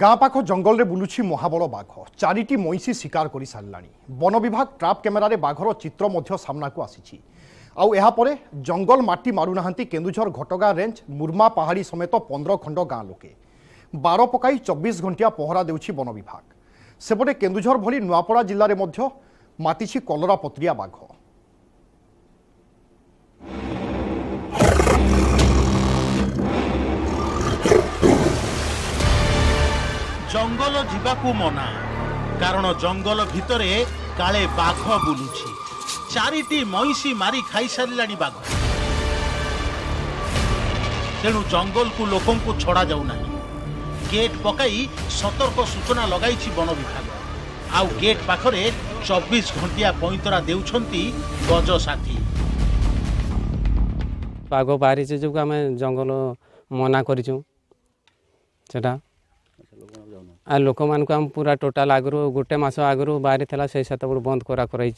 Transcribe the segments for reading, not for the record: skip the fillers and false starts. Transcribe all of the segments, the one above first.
गाँ पाख जंगल बुलुछि महाबल बाघ चारिटी मईसी शिकार कर साराणी वन विभाग ट्राप कैमेर बाघर चित्र सामना को आसी आउे जंगल माटी मारुना केन्दुझर घटगां रेंज मुर्मा पहाड़ी समेत 15 खंड गाँ लोके बार पकाई 24 घंटिया पहरा देउछि वन विभाग। सेपटे केन्दुझर भली नुआपड़ा जिले में मातिछि कलरापत्रिया बाघ। जंगल जीवाकू मना कारण जंगल भितरे काले बाघ बुलुछि। चारिटी मईसी मारी खाई सारिलाणी बाघ, तेणु जंगल को लोकंकु छड़ा जाऊ नाही। गेट पकाई सतर्क सूचना लगाई वन विभाग। आउ गेट पाखरे 24 घंटिया पैंतरा देउछंती गज साथी। बाघ बाहरी से जो आम जंगल मना करिछु सेटा आ लोक मानू पूरा टोटाल आगुरी गोटे मस आगु बाहरी से सेतु बंद करा कराई।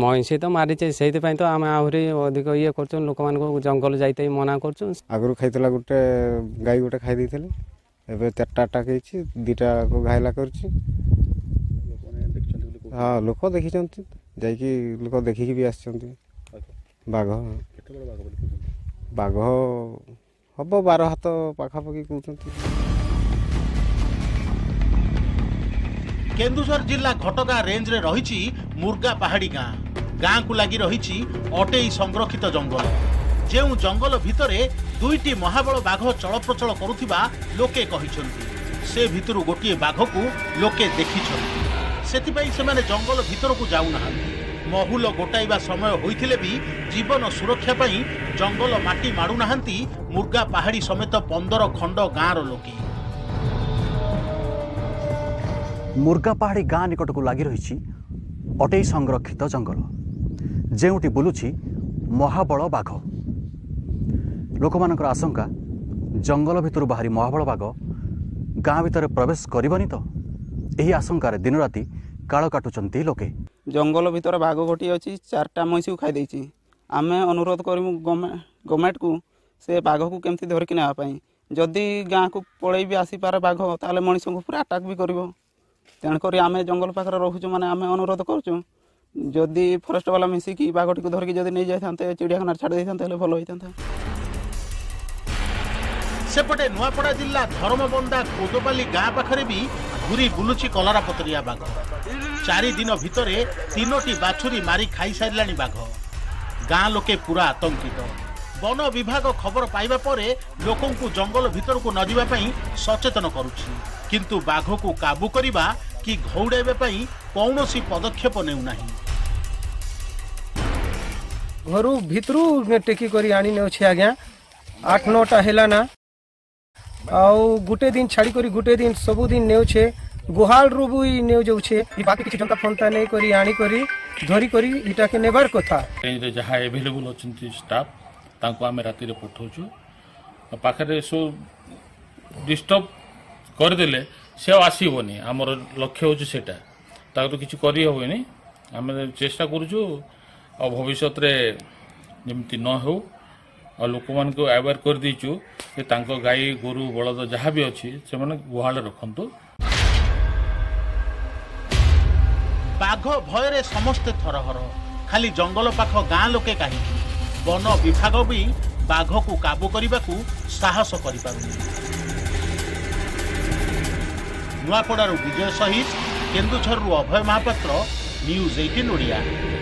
मईसी तो मारी से तो आम आहरी अधिक ये कर लोक मानक जंगल जाते मना कर। आगु खाई गोटे गाई गोटे खाई देते चार्टा खाई दीटा घायला कर लोक देखी जाक देखिक भी आघ बाघ हम 12 हाथ पखापाखि कहते। केन्दुझर जिला घटगां रेंज रे रही मुर्गा पहाड़ी गाँ। गाँ को लगी रही अटेई संरक्षित जंगल, जो जंगल भितरे दुईटी महाबल बाघ चलप्रचल करुथिबा लोके कहिसंती। से भितरु गोटे बाघ को लोके देखिसंती, सेतिपाई सेमाने जंगल भितर को जाउना। महुल गोटाइबा समय होइथिले भी जीवन सुरक्षा पाई जंगल माटी माडुनाहंती मुर्गा पहाड़ी समेत 15 खंड गाँर लोके। मुर्गा पहाड़ी गाँ निकट को लगी रही अटेई संरक्षित जंगल, जेउटी बुलुछि महाबल बाघ। लोक मानकर आशंका जंगल भितर बाहरी महाबल बाघ गाँ भितर प्रवेश करबनी तो, यही आशंकार दिन राति काल काटुचंती लोके। जंगल भितर बाघ गोटी अछि, 4टा मईसी खाई दैछि। आमे अनुरोध करिमु गवर्नमेंट को से बाघ को केमथि धरकि नेबा पई। जदि गाँ को पळेई भी आसी पारे बाघ ताले मनुष्य को पूरा अटैक भी करबो। तेणुकर आम जंगल पाखे रखुचु माने आम अनुरोध करुचु, जदि फरेस्ट वाला मिसिकी बाघटी को धरिकी जदि नहीं जाते चिड़ियाखाना छाड़ देते भल होता। सेपटे नुआपड़ा जिला धर्मबंदा कोदोपाली गाँ पाखे भी घूरी बुलुछि कलरापतरिया बाघ। 4 दिन भितर 3टी बाछुरी मारी खाई सारिलाणी बाघ। गाँ लोके पूरा आतंकित। वन विभाग खबर पाइबा परे लोकंकु जंगल भितर को न जिबा पई सचेतन करुछि, किंतु बाघ को काबू करिबा कि घौड़ाइबा पई कोनोसी पदक्षेप नेउ नाही। घरु भितरु टेकी करी आनी नेउ छै आज्ञा 8-9टा हेला ना आउ गुटे दिन छाड़ी करी गुटे दिन सबु दिन नेउ छै। गुहाल रुबुई नेउ जाउ छै बाकी किछ टंका फंता नै करी आनी करी धरी करी इटा के नेबार कथा। जे जहा अवेलेबल अछंती स्टाफ तांको आमे राति रे पठाउछु। पाखरे सो डिस्टर्ब करदेले से आसबनी, आमर लक्ष्य होछु सेटा। ताकि किसी करहबनी आम चेष्टा करुचु भविष्य जमी न हो। लोक मान अवेयर कर देचु कि गाई गोरु बलद जहाँ भी अच्छी से गुहाल रखु। बाघ भय समस्ते थरहर, खाली जंगल पाख गाँ लोके कहीं वन विभाग भी बाघ को काबू करने को साहस कर। नुआपड़ारू विजय सहित केन्दुझरू अभय महापात्र, न्यूज 18 ओडिया।